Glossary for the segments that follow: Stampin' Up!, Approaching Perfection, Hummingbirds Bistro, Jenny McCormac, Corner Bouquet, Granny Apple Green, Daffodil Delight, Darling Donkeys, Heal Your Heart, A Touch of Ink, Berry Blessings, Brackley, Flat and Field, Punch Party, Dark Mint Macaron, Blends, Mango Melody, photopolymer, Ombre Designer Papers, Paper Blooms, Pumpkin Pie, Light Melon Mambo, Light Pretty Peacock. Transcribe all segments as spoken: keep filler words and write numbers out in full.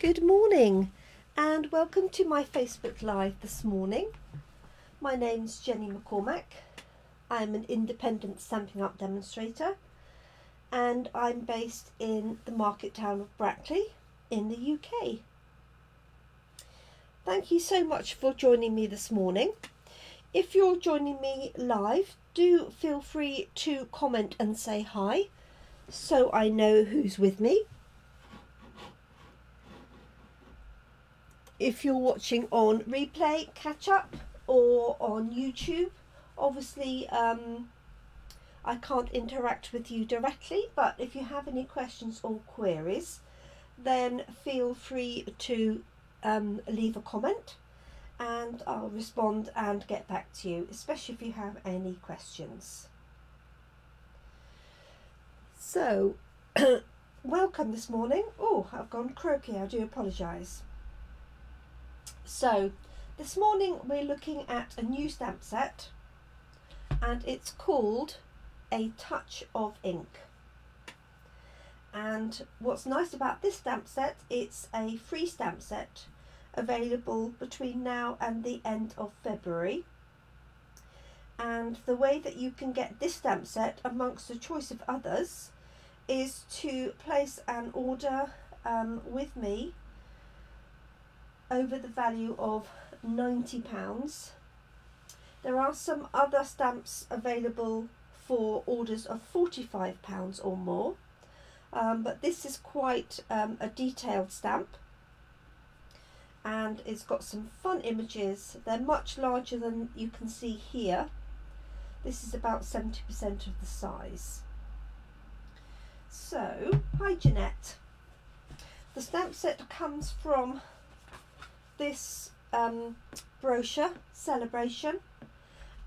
Good morning and welcome to my Facebook Live this morning. My name's Jenny McCormac. I'm an independent Stampin' Up! Demonstrator and I'm based in the market town of Brackley in the U K. Thank you so much for joining me this morning. If you're joining me live, do feel free to comment and say hi so I know who's with me. If you're watching on replay, catch up, or on YouTube, obviously um, I can't interact with you directly, but if you have any questions or queries, then feel free to um, leave a comment and I'll respond and get back to you, especially if you have any questions. So, welcome this morning. Oh, I've gone croaky, I do apologise. So, this morning we're looking at a new stamp set and it's called A Touch of Ink. And what's nice about this stamp set, it's a free stamp set available between now and the end of February. And the way that you can get this stamp set amongst a choice of others is to place an order um, with me over the value of ninety pounds. There are some other stamps available for orders of forty-five pounds or more, um, but this is quite um, a detailed stamp and it's got some fun images. They're much larger than you can see here. This is about seventy percent of the size. So, hi Jeanette. The stamp set comes from this um, brochure celebration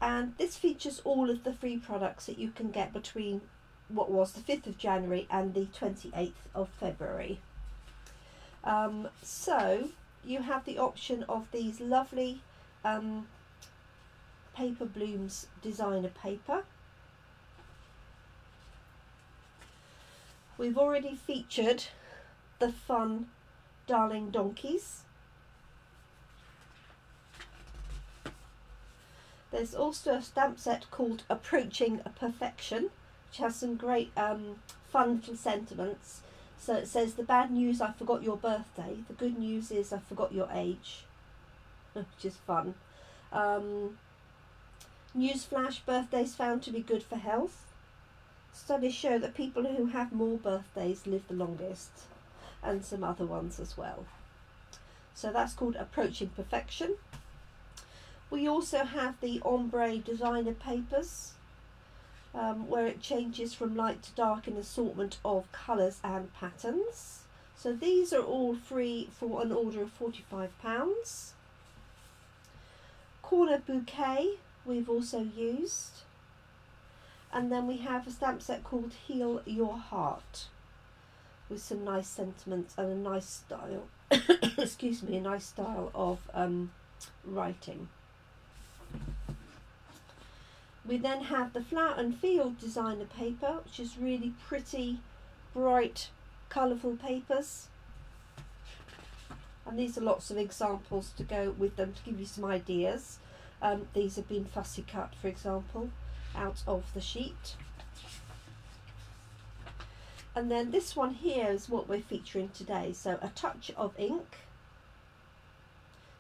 and this features all of the free products that you can get between what was the fifth of January and the twenty-eighth of February. Um, so you have the option of these lovely um, Paper Blooms designer paper. We've already featured the fun Darling Donkeys. There's also a stamp set called Approaching Perfection, which has some great um, fun little sentiments. So it says, the bad news, I forgot your birthday. The good news is I forgot your age, which is fun. Um, Newsflash, birthdays found to be good for health. Studies show that people who have more birthdays live the longest, and some other ones as well. So that's called Approaching Perfection. We also have the Ombre Designer Papers, um, where it changes from light to dark in an assortment of colours and patterns. So these are all free for an order of forty-five pounds. Corner Bouquet we've also used. And then we have a stamp set called Heal Your Heart, with some nice sentiments and a nice style, excuse me, a nice style of um, writing. We then have the Flat and Field designer paper, which is really pretty, bright, colourful papers. And these are lots of examples to go with them to give you some ideas. Um, these have been fussy cut, for example, out of the sheet. And then this one here is what we're featuring today. So A Touch of Ink.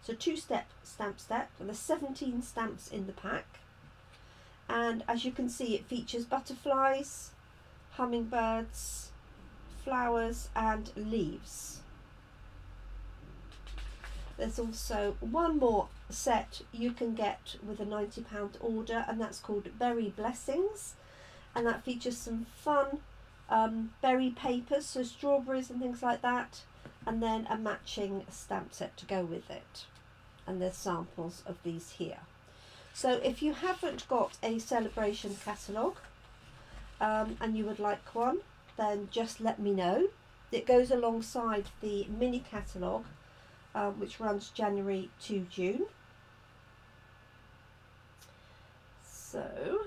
So two-step stamp step, and there's seventeen stamps in the pack. And as you can see, it features butterflies, hummingbirds, flowers and leaves. There's also one more set you can get with a ninety pound order, and that's called Berry Blessings. And that features some fun um, berry papers, so strawberries and things like that. And then a matching stamp set to go with it. And there's samples of these here. So if you haven't got a celebration catalogue um, and you would like one, then just let me know. It goes alongside the mini catalogue, uh, which runs January to June. So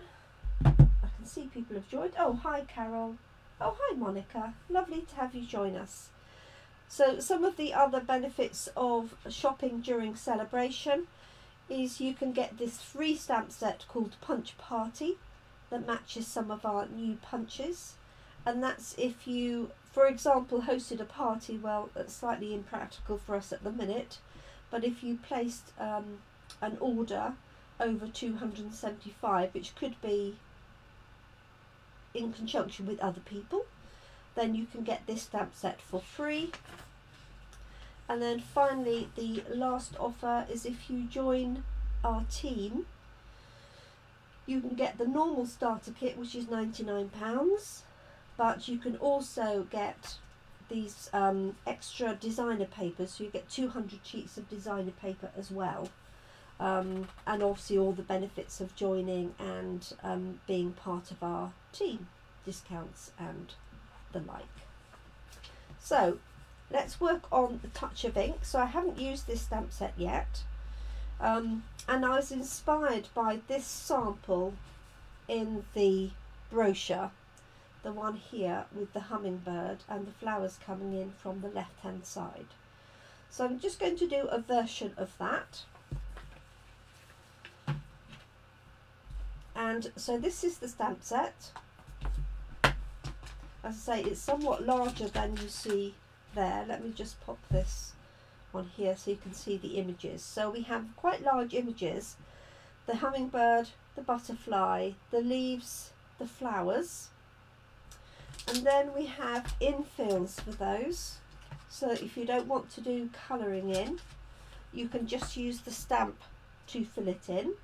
I can see people have joined. Oh, hi Carol. Oh, hi Monica. Lovely to have you join us. So some of the other benefits of shopping during celebration is you can get this free stamp set called Punch Party that matches some of our new punches, and that's if you, for example, hosted a party. Well, that's slightly impractical for us at the minute, but if you placed um, an order over two hundred seventy-five, which could be in conjunction with other people, then you can get this stamp set for free. And then finally, the last offer is if you join our team, you can get the normal starter kit, which is ninety-nine pounds, but you can also get these um, extra designer papers, so you get two hundred sheets of designer paper as well, um, and obviously all the benefits of joining and um, being part of our team, discounts and the like. So let's work on A Touch of Ink. So I haven't used this stamp set yet, um, and I was inspired by this sample in the brochure, the one here with the hummingbird and the flowers coming in from the left hand side. So I'm just going to do a version of that. And so this is the stamp set. As I say, it's somewhat larger than you see there. Let me just pop this on here so you can see the images. So we have quite large images: the hummingbird, the butterfly, the leaves, the flowers, and then we have infills for those. So if you don't want to do colouring in, you can just use the stamp to fill it in.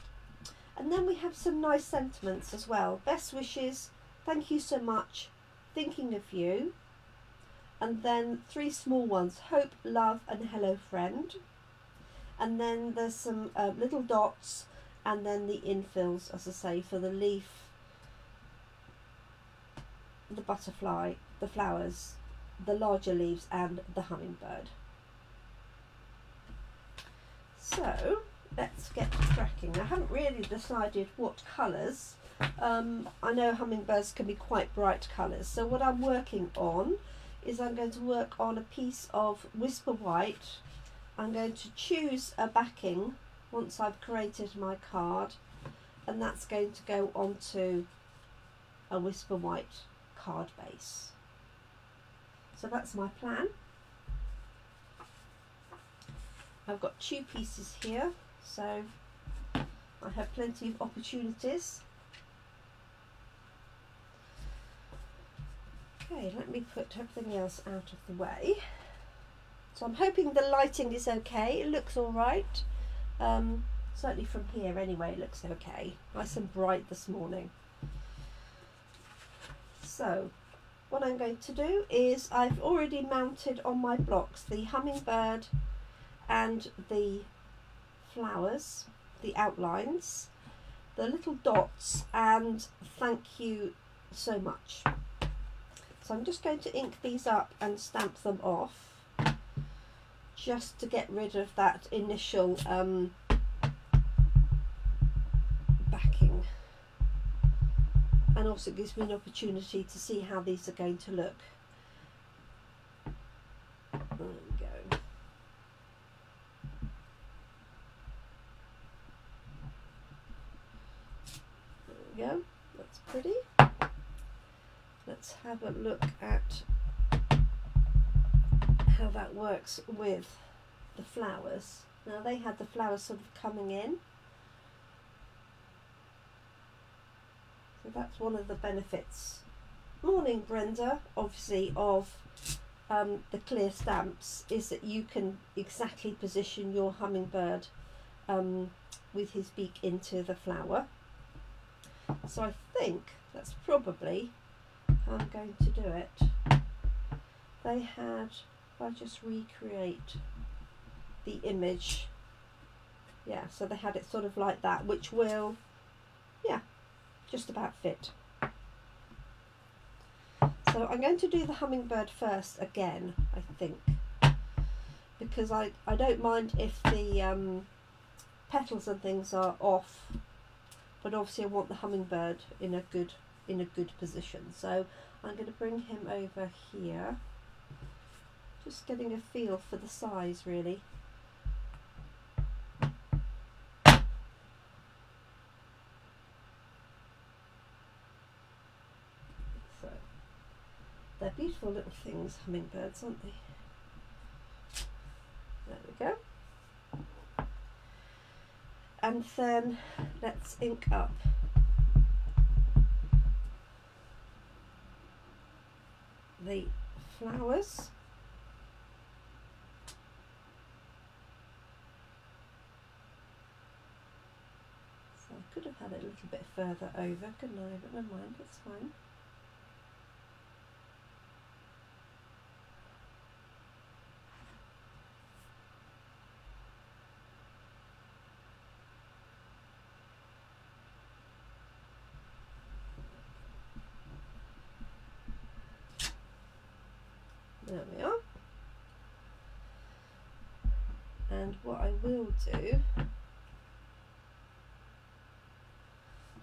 And then we have some nice sentiments as well: best wishes, thank you so much, thinking of you, and then three small ones: hope, love, and hello friend. And then there's some uh, little dots, and then the infills, as I say, for the leaf, the butterfly, the flowers, the larger leaves, and the hummingbird. So let's get cracking. I haven't really decided what colours. um, I know hummingbirds can be quite bright colours, so what I'm working on is I'm going to work on a piece of Whisper White. I'm going to choose a backing once I've created my card, and that's going to go onto a Whisper White card base. So that's my plan. I've got two pieces here, so I have plenty of opportunities. Okay, let me put everything else out of the way. So I'm hoping the lighting is okay. It looks all right. Um, certainly from here anyway, it looks okay. Nice and bright this morning. So what I'm going to do is I've already mounted on my blocks the hummingbird and the flowers, the outlines, the little dots, and thank you so much. So I'm just going to ink these up and stamp them off, just to get rid of that initial um, backing. And also it gives me an opportunity to see how these are going to look. There we go. There we go, that's pretty. Let's have a look at how that works with the flowers. Now they had the flowers sort of coming in, so that's one of the benefits. Morning Brenda, obviously, of um, the clear stamps is that you can exactly position your hummingbird um, with his beak into the flower. So I think that's probably I'm going to do it. They had, if I just recreate the image, yeah, so they had it sort of like that, which will, yeah, just about fit. So I'm going to do the hummingbird first again, I think, because I, I don't mind if the um, petals and things are off, but obviously I want the hummingbird in a good in a good position. So I'm going to bring him over here Just getting a feel for the size really. So they're beautiful little things, hummingbirds, aren't they? There we go. And then let's ink up. The flowers. So I could have had it a little bit further over, couldn't I? But never mind, it's fine. There we are. And what I will do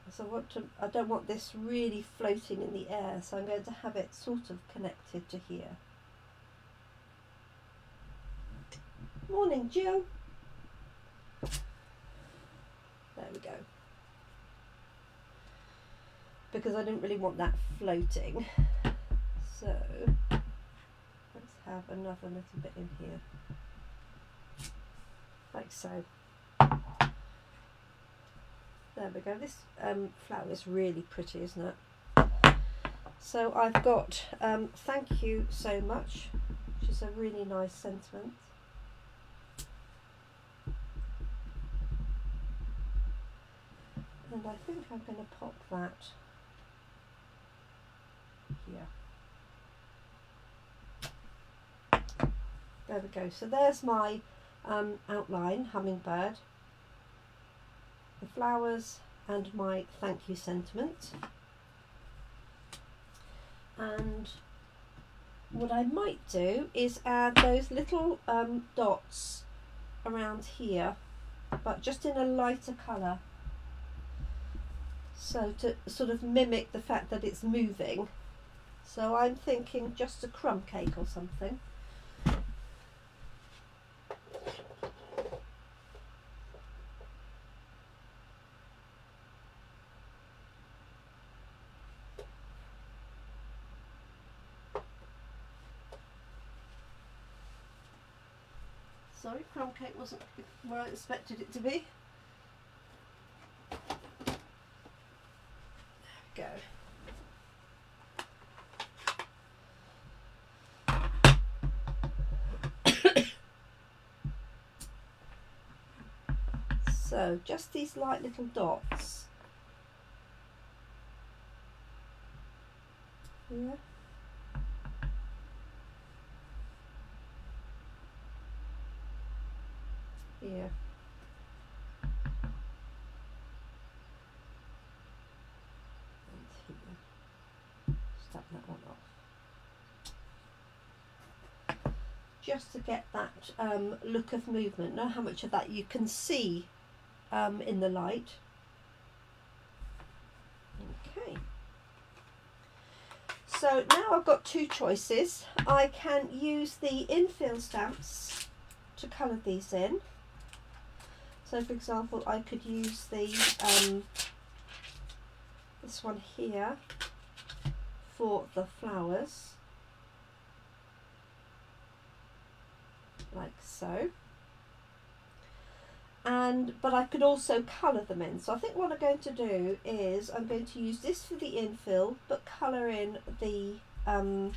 is I want to, I don't want this really floating in the air, so I'm going to have it sort of connected to here. Morning, Jill. There we go. Because I didn't really want that floating. So have another little bit in here, like so. There we go. This um, flower is really pretty, isn't it? So I've got um, thank you so much, which is a really nice sentiment. And I think I'm going to pop that here. There we go. So there's my um, outline, hummingbird, the flowers and my thank you sentiment. And what I might do is add those little um, dots around here, but just in a lighter colour. So to sort of mimic the fact that it's moving. So I'm thinking just a crumb cake or something. Sorry, crumb cake wasn't where I expected it to be. There we go. So, just these light little dots. Yeah. Here. And here. Start that one off. Just to get that um, look of movement. Know how much of that you can see um, in the light. Okay. So now I've got two choices. I can use the infill stamps to colour these in. So for example, I could use the um, this one here for the flowers, like so. And but I could also colour them in. So I think what I'm going to do is I'm going to use this for the infill, but colour in the um,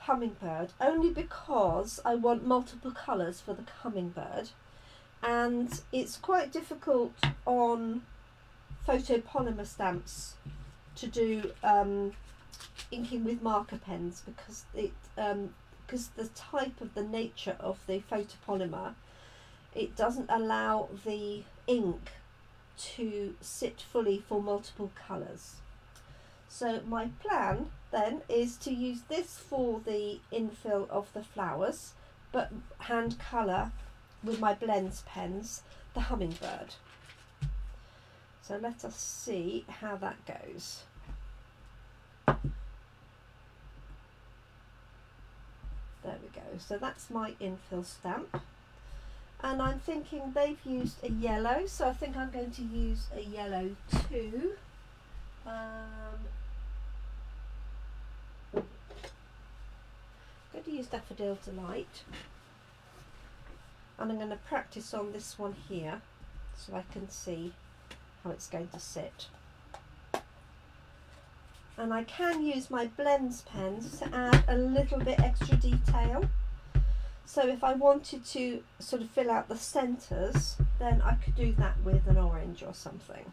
hummingbird, only because I want multiple colours for the hummingbird. And it's quite difficult on photopolymer stamps to do um, inking with marker pens, because it um, because the type of the nature of the photopolymer, it doesn't allow the ink to sit fully for multiple colours. So my plan then is to use this for the infill of the flowers, but hand colour with my Blends pens the hummingbird. So let us see how that goes. So that's my infill stamp. And I'm thinking they've used a yellow, so I think I'm going to use a yellow too. Um, I'm going to use Daffodil Delight. And I'm going to practice on this one here so I can see how it's going to sit. And I can use my Blends pens to add a little bit extra detail. So if I wanted to sort of fill out the centres, then I could do that with an orange or something.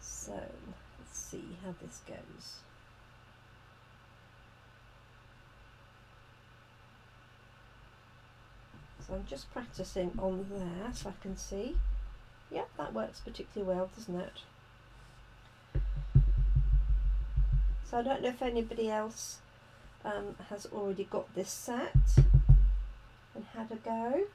So let's see how this goes. So I'm just practising on there so I can see. Yep, that works particularly well, doesn't it? So I don't know if anybody else um, has already got this set and had a go.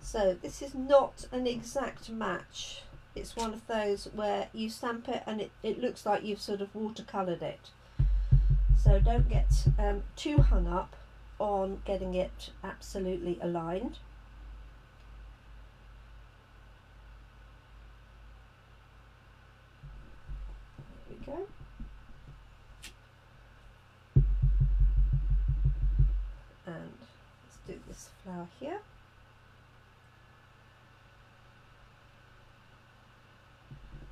So this is not an exact match. It's one of those where you stamp it and it, it looks like you've sort of watercoloured it. So don't get um, too hung up on getting it absolutely aligned. There we go. And let's do this flower here.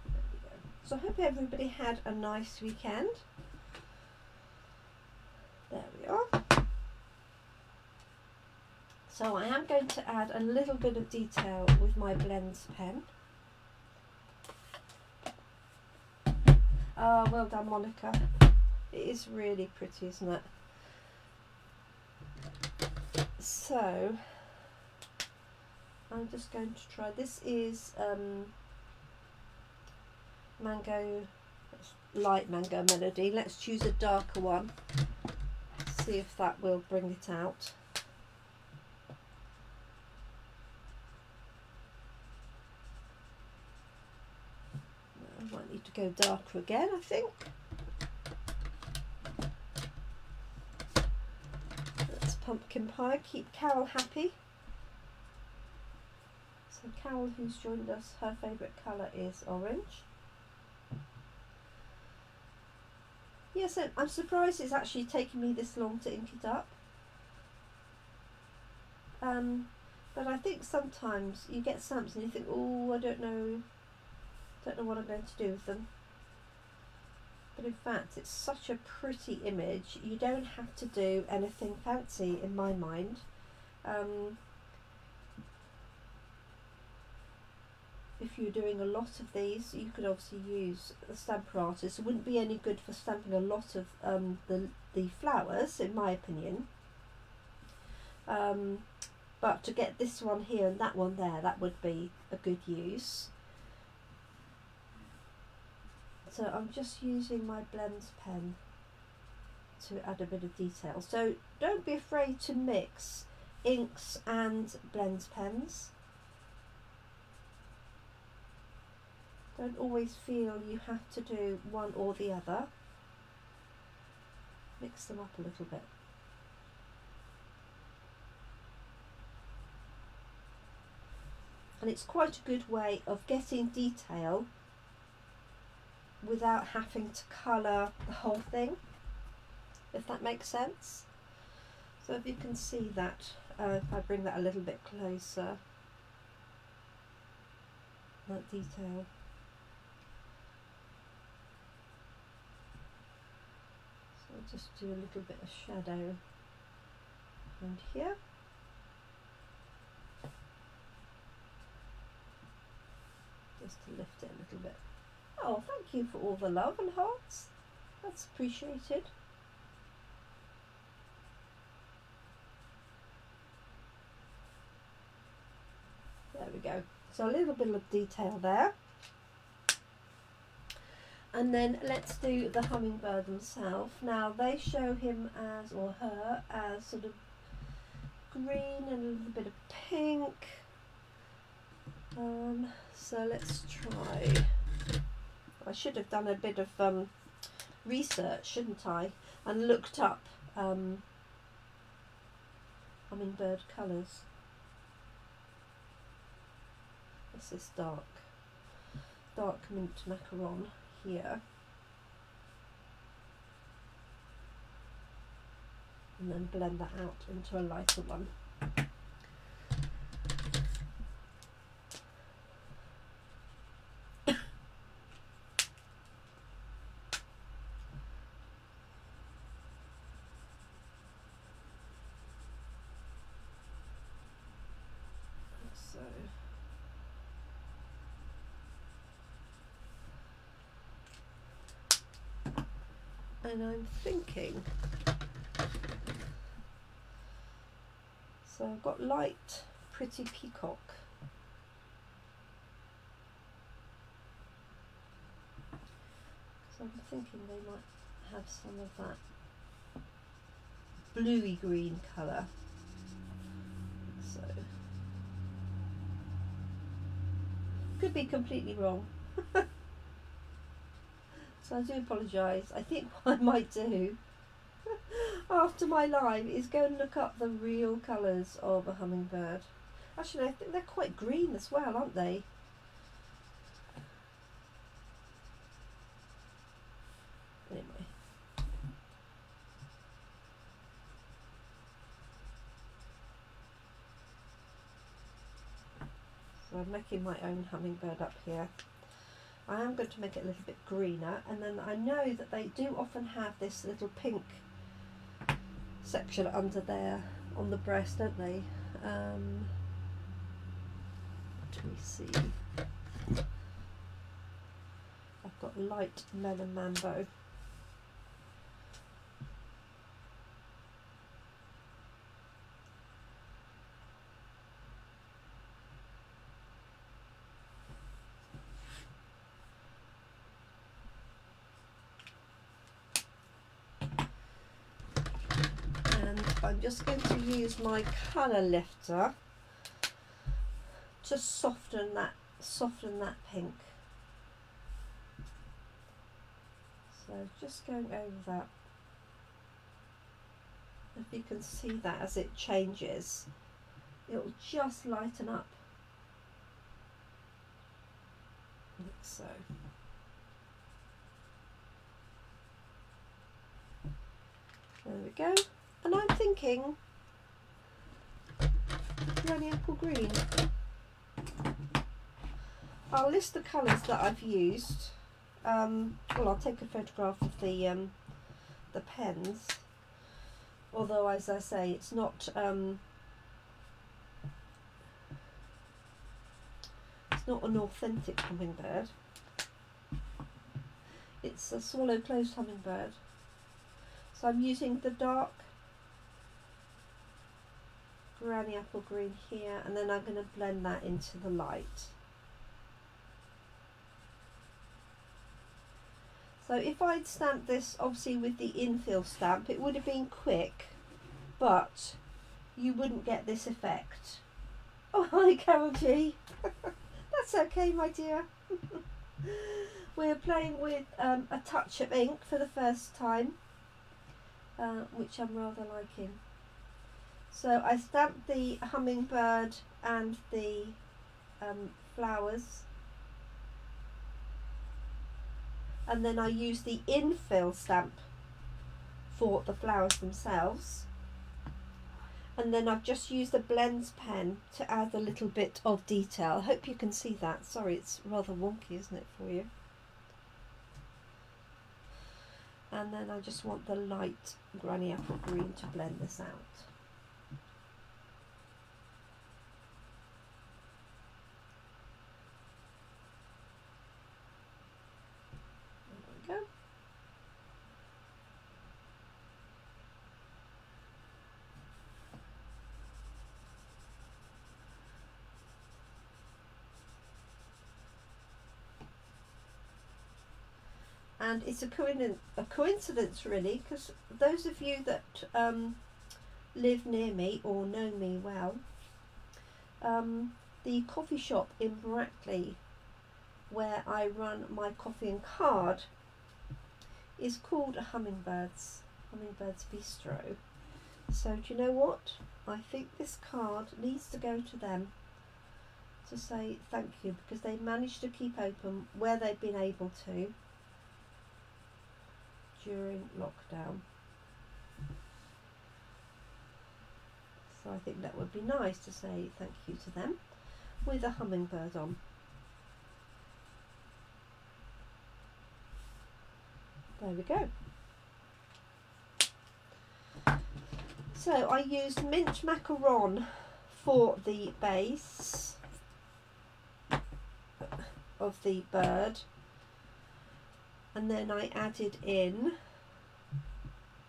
There we go. So I hope everybody had a nice weekend. There we are. So I am going to add a little bit of detail with my Blends pen. Ah, well done, Monica. It is really pretty, isn't it? So I'm just going to try. This is um, Mango, Light Mango Melody. Let's choose a darker one. See if that will bring it out. I might need to go darker again, I think. That's Pumpkin Pie. Keep Carol happy. So Carol, who's joined us, her favourite colour is orange. Yes, I'm surprised it's actually taken me this long to ink it up. Um, but I think sometimes you get stamps and you think, oh, I don't know, don't know what I'm going to do with them. But in fact, it's such a pretty image. You don't have to do anything fancy, in my mind. Um, If you're doing a lot of these, you could obviously use a stamper artist. It wouldn't be any good for stamping a lot of um, the, the flowers, in my opinion. Um, but to get this one here and that one there, that would be a good use. So I'm just using my Blends pen to add a bit of detail. So don't be afraid to mix inks and Blends pens. Don't always feel you have to do one or the other. Mix them up a little bit. And it's quite a good way of getting detail without having to colour the whole thing, if that makes sense. So if you can see that, uh, if I bring that a little bit closer, that detail. Just do a little bit of shadow around here. Just to lift it a little bit. Oh, thank you for all the love and hearts. That's appreciated. There we go. So a little bit of detail there. And then let's do the hummingbird himself. Now they show him as, or her, as sort of green and a little bit of pink. Um, so let's try. I should have done a bit of um, research, shouldn't I? And looked up um, hummingbird colours. This is dark, dark mint macaron here. And then blend that out into a lighter one. And I'm thinking, so I've got Light Pretty Peacock. So I'm thinking they might have some of that bluey green colour. So could be completely wrong. So I do apologise. I think what I might do after my live is go and look up the real colours of a hummingbird. Actually, I think they're quite green as well, aren't they? Anyway. So I'm making my own hummingbird up here. I am going to make it a little bit greener, and then I know that they do often have this little pink section under there on the breast, don't they? Um, let me see. I've got Light Melon Mambo. I'm just going to use my colour lifter to soften that, soften that pink. So just going over that. If you can see that as it changes, it'll just lighten up. Like so. There we go. And I'm thinking Granny Apple Green. I'll list the colours that I've used. Um, well, I'll take a photograph of the um, the pens. Although, as I say, it's not um, it's not an authentic hummingbird. It's a swallow-closed hummingbird. So I'm using the dark Granny Apple Green here, and then I'm going to blend that into the light. So if I'd stamped this obviously with the infill stamp, it would have been quick, but you wouldn't get this effect. Oh, hi Carol G. That's okay, my dear. We're playing with um, A Touch of Ink for the first time, uh, which I'm rather liking. So I stamped the hummingbird and the um, flowers, and then I used the infill stamp for the flowers themselves, and then I've just used the Blends pen to add a little bit of detail. I hope you can see that. Sorry, it's rather wonky, isn't it, for you? And then I just want the light Granny Apple Green to blend this out. And it's a coincidence, a coincidence really, because those of you that um, live near me or know me well. Um, the coffee shop in Brackley where I run my coffee and card is called Hummingbirds, Hummingbirds Bistro. So do you know what? I think this card needs to go to them to say thank you, because they managed to keep open where they've been able to during lockdown. So I think that would be nice to say thank you to them with a hummingbird on. There we go. So I used Mint Macaron for the base of the bird, and then I added in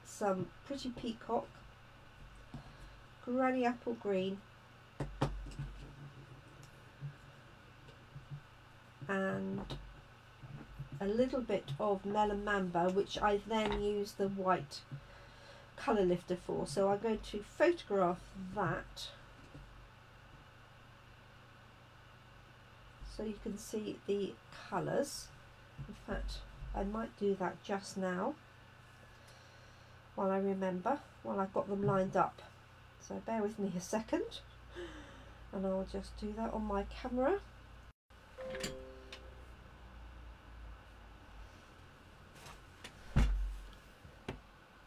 some Pretty Peacock, Granny Apple Green, and a little bit of Melon Mambo, which I then used the white colour lifter for. So I'm going to photograph that so you can see the colours. In fact, I might do that just now while I remember, while I've got them lined up. So bear with me a second and I'll just do that on my camera.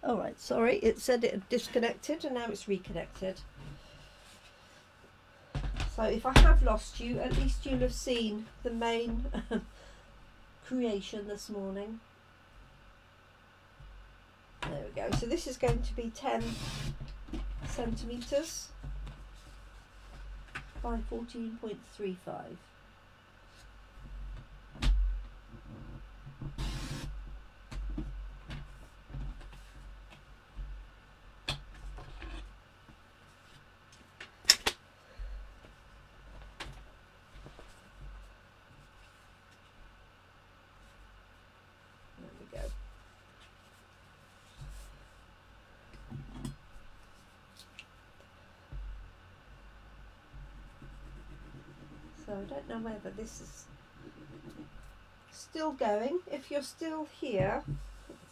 Alright, sorry, it said it had disconnected and now it's reconnected. So if I have lost you, at least you'll have seen the main creation this morning. There we go. So this is going to be ten centimetres by fourteen point three five. I don't know whether this is still going. If you're still here,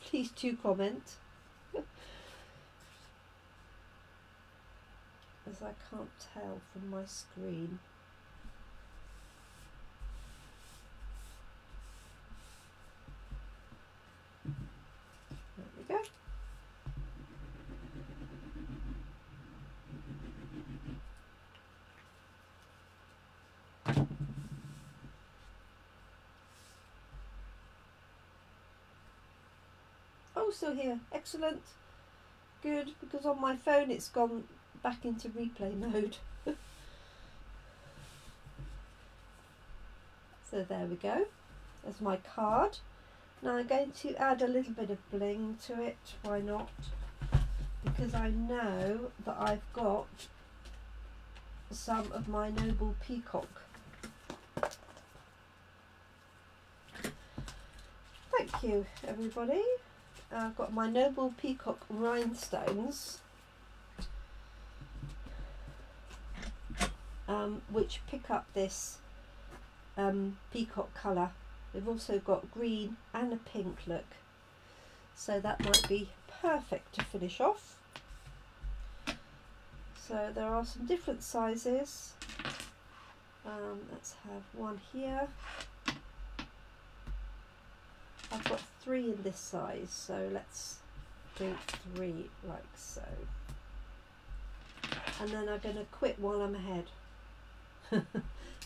please do comment, as I can't tell from my screen. There we go. Still here, excellent, good, because on my phone it's gone back into replay mode. So there we go, that's my card. Now I'm going to add a little bit of bling to it, why not, because I know that I've got some of my Noble Peacock. Thank you everybody. I've got my Noble Peacock rhinestones, um, which pick up this um, peacock colour. They've also got green and a pink look, so that might be perfect to finish off. So there are some different sizes. Um, let's have one here. I've got three in this size, so let's do three like so. And then I'm going to quit while I'm ahead,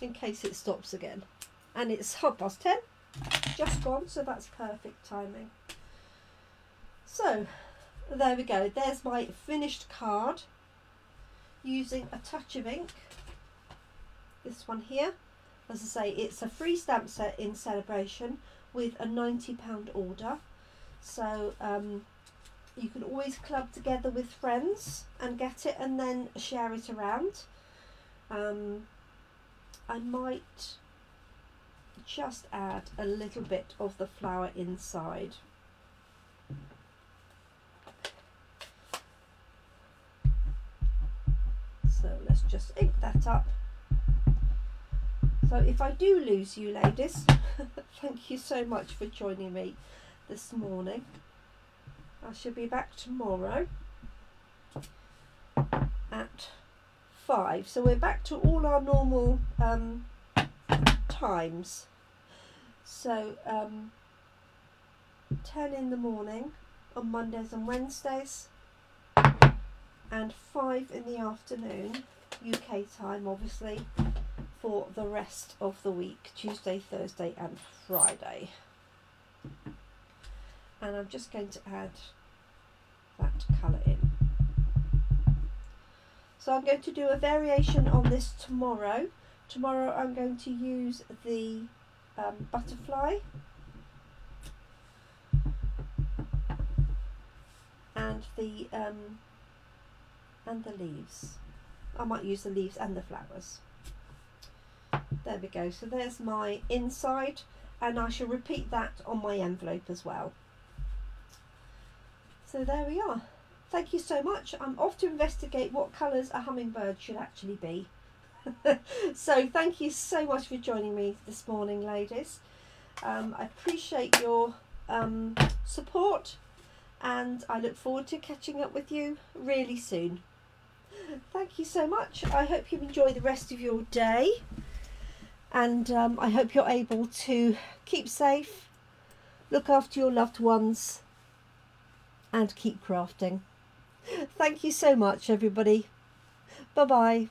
in case it stops again. And it's half past ten, just gone, so that's perfect timing. So, there we go. There's my finished card, using A Touch of Ink. This one here. As I say, it's a free stamp set in celebration, with a ninety pound order, so um, you can always club together with friends and get it and then share it around. um, I might just add a little bit of the flower inside. So let's just ink that up. So if I do lose you ladies, thank you so much for joining me this morning. I shall be back tomorrow at five. So we're back to all our normal um, times. So um, ten in the morning on Mondays and Wednesdays, and five in the afternoon U K time, obviously, for the rest of the week, Tuesday, Thursday and Friday. And I'm just going to add that colour in. So I'm going to do a variation on this tomorrow. Tomorrow I'm going to use the um, butterfly. And the, um, and the leaves. I might use the leaves and the flowers. There we go. So there's my inside. And I shall repeat that on my envelope as well. So there we are. Thank you so much. I'm off to investigate what colours a hummingbird should actually be. So thank you so much for joining me this morning, ladies. Um, I appreciate your um, support. And I look forward to catching up with you really soon. Thank you so much. I hope you enjoy the rest of your day. And um, I hope you're able to keep safe, look after your loved ones, and keep crafting. Thank you so much, everybody. Bye-bye.